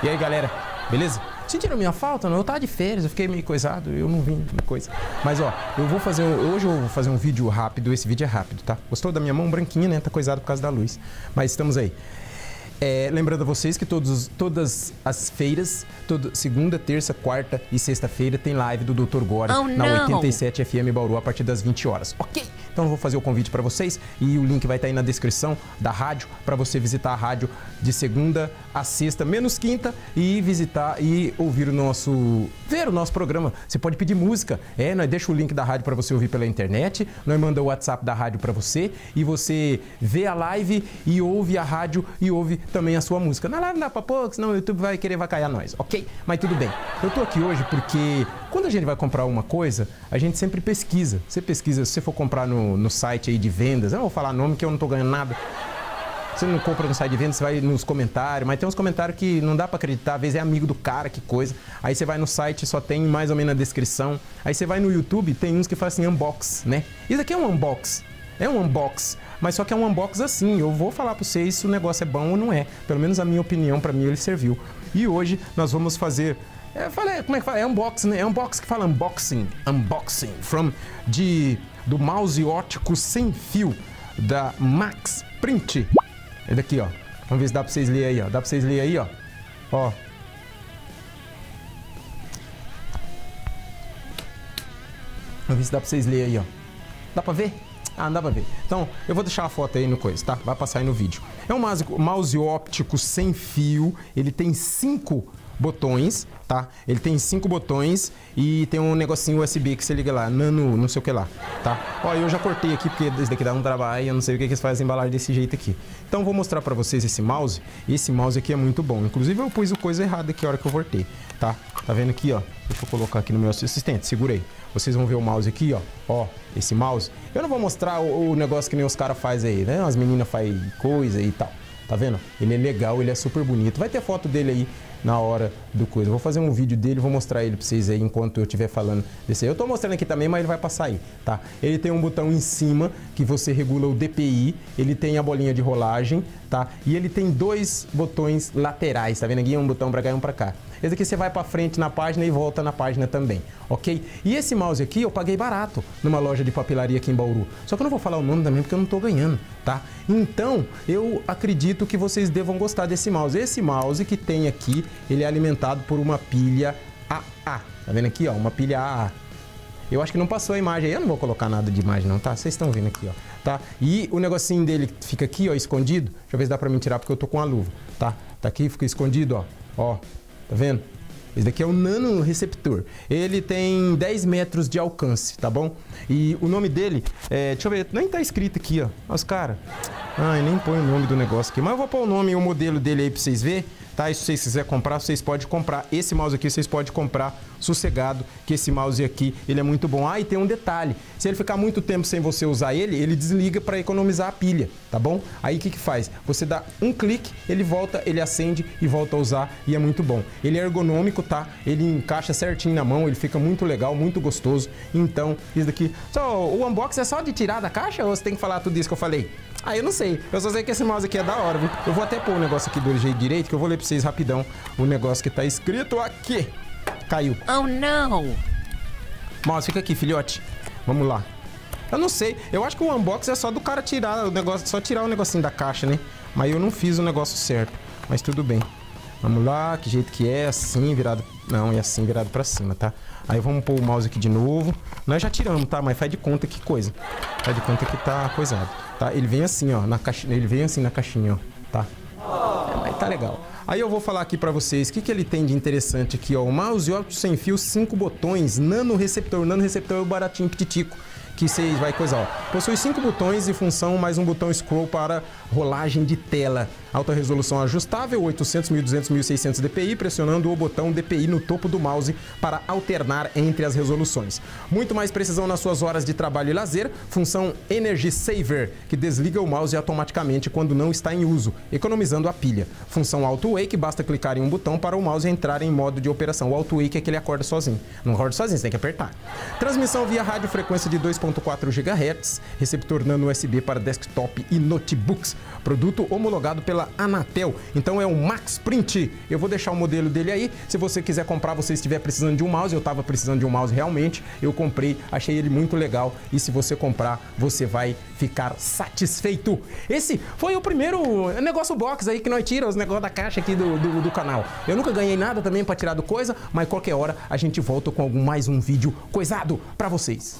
E aí, galera, beleza? Sentiram minha falta? Não, eu tava de férias, eu fiquei meio coisado, eu não vim coisa. Mas ó, hoje eu vou fazer um vídeo rápido, esse vídeo é rápido, tá? Gostou da minha mão branquinha, né? Tá coisado por causa da luz. Mas estamos aí. É, lembrando a vocês que todas as feiras, segunda, terça, quarta e sexta-feira tem live do Doutor Gory na 87FM Bauru a partir das 20 horas, ok? Então eu vou fazer o convite para vocês e o link vai estar aí na descrição da rádio para você visitar a rádio de segunda a sexta, menos quinta, e visitar e ouvir ver o nosso programa. Você pode pedir música, nós deixa o link da rádio para você ouvir pela internet, nós manda o WhatsApp da rádio para você e você vê a live e ouve a rádio e ouve também a sua música. Na live não dá pra pouco, senão o YouTube vai querer vacaiar nós, ok? Mas tudo bem. Eu tô aqui hoje porque quando a gente vai comprar uma coisa, a gente sempre pesquisa. Você pesquisa, se você for comprar no site aí de vendas, eu não vou falar nome que eu não tô ganhando nada. Você não compra no site de vendas, você vai nos comentários, mas tem uns comentários que não dá pra acreditar, às vezes é amigo do cara, que coisa. Aí você vai no site, só tem mais ou menos na descrição. Aí você vai no YouTube, tem uns que fazem assim, unbox, né? Isso aqui é um unbox. É um unbox, mas só que é um unbox assim, eu vou falar para vocês se o negócio é bom ou não é. Pelo menos a minha opinião, para mim ele serviu. E hoje nós vamos fazer, como é que fala? É unboxing, né? É unboxing que fala unboxing, do mouse óptico sem fio da Maxprint. É daqui, ó. Vamos ver se dá para vocês lerem aí, ó. Dá para vocês lerem aí, ó. Ó. Vamos ver se dá para vocês lerem aí, ó. Dá para ver? Ah, não dá pra ver. Então, eu vou deixar a foto aí no coisa, tá? Vai passar aí no vídeo. É um mouse óptico sem fio. Ele tem 5 botões, tá? Ele tem 5 botões e tem um negocinho USB que você liga lá. Nano, não sei o que lá, tá? Ó, eu já cortei aqui porque isso daqui dá um trabalho e eu não sei o que eles fazem embalagem desse jeito aqui. Então, vou mostrar pra vocês esse mouse. Esse mouse aqui é muito bom. Inclusive, eu pus o coisa errada aqui a hora que eu cortei, tá? Tá vendo aqui, ó? Deixa eu colocar aqui no meu assistente. Segura aí. Vocês vão ver o mouse aqui, ó. Ó, esse mouse. Eu não vou mostrar o negócio que nem os caras fazem aí, né? As meninas fazem coisa e tal. Tá vendo? Ele é legal, ele é super bonito. Vai ter foto dele aí na hora do coisa. Eu vou fazer um vídeo dele, vou mostrar ele pra vocês aí enquanto eu estiver falando desse aí. Eu tô mostrando aqui também, mas ele vai passar aí, tá? Ele tem um botão em cima que você regula o DPI, ele tem a bolinha de rolagem, tá? E ele tem 2 botões laterais, tá vendo aqui? Um botão pra cá e um pra cá. Esse aqui você vai pra frente na página e volta na página também, ok? E esse mouse aqui eu paguei barato numa loja de papelaria aqui em Bauru. Só que eu não vou falar o nome também porque eu não tô ganhando, tá? Então, eu acredito que vocês devam gostar desse mouse. Esse mouse que tem aqui, ele é alimentado por uma pilha AA. Tá vendo aqui, ó? Uma pilha AA. Eu acho que não passou a imagem aí, eu não vou colocar nada de imagem não, tá? Vocês estão vendo aqui, ó, tá? E o negocinho dele fica aqui, ó, escondido. Deixa eu ver se dá pra me tirar porque eu tô com a luva, tá? Tá aqui, fica escondido, ó. Ó. Tá vendo? Esse daqui é o nano receptor. Ele tem 10 metros de alcance, tá bom? E o nome dele é... Deixa eu ver, nem tá escrito aqui, ó. Olha os caras. Ai, nem põe o nome do negócio aqui. Mas eu vou pôr o nome e o modelo dele aí pra vocês verem, tá? E se vocês quiserem comprar, vocês podem comprar. Esse mouse aqui vocês podem comprar sossegado, que esse mouse aqui, ele é muito bom. Ah, e tem um detalhe. Se ele ficar muito tempo sem você usar ele, ele desliga pra economizar a pilha, tá bom? Aí o que que faz? Você dá um clique, ele volta, ele acende e volta a usar e é muito bom. Ele é ergonômico, tá? Ele encaixa certinho na mão, ele fica muito legal, muito gostoso. Então, isso daqui... O unboxing é só de tirar da caixa ou você tem que falar tudo isso que eu falei? Ah, eu não sei. Eu só sei que esse mouse aqui é da hora, viu? Eu vou até pôr o negócio aqui do jeito direito, que eu vou ler pra vocês rapidão o negócio que tá escrito aqui. Caiu. Oh, não! Mouse, fica aqui, filhote. Vamos lá. Eu não sei. Eu acho que o unboxing é só do cara tirar o negócio, só tirar o negocinho da caixa, né? Mas eu não fiz o negócio certo. Mas tudo bem. Vamos lá, que jeito que é, assim, virado... Não, é assim, virado pra cima, tá? Aí vamos pôr o mouse aqui de novo. Nós já tiramos, tá? Mas faz de conta que coisa. Faz de conta que tá coisado, tá? Ele vem assim, ó, na caixinha, ele vem assim na caixinha, ó, tá? Mas tá legal. Aí eu vou falar aqui pra vocês o que que ele tem de interessante aqui, ó. O mouse óptico sem fio, 5 botões, nano receptor. O nano receptor é o baratinho pititico que vocês vai coisar, ó. Possui 5 botões e função, mais um botão scroll para rolagem de tela. Alta resolução ajustável, 800, 1200, 1600 DPI, pressionando o botão DPI no topo do mouse para alternar entre as resoluções. Muito mais precisão nas suas horas de trabalho e lazer, função Energy Saver, que desliga o mouse automaticamente quando não está em uso, economizando a pilha. Função Auto Wake, basta clicar em um botão para o mouse entrar em modo de operação. O Auto Wake é que ele acorda sozinho. Não acorda sozinho, você tem que apertar. Transmissão via rádio, frequência de 2.4 GHz, Ghz, receptor nano USB para desktop e notebooks. Produto homologado pela Anatel. Então é um Maxprint. Eu vou deixar o modelo dele aí. Se você quiser comprar, você estiver precisando de um mouse, eu estava precisando de um mouse realmente, eu comprei, achei ele muito legal. E se você comprar, você vai ficar satisfeito. Esse foi o primeiro negócio box aí que nós tiramos, os negócios da caixa aqui do canal. Eu nunca ganhei nada também para tirar do coisa, mas qualquer hora a gente volta com mais um vídeo coisado para vocês.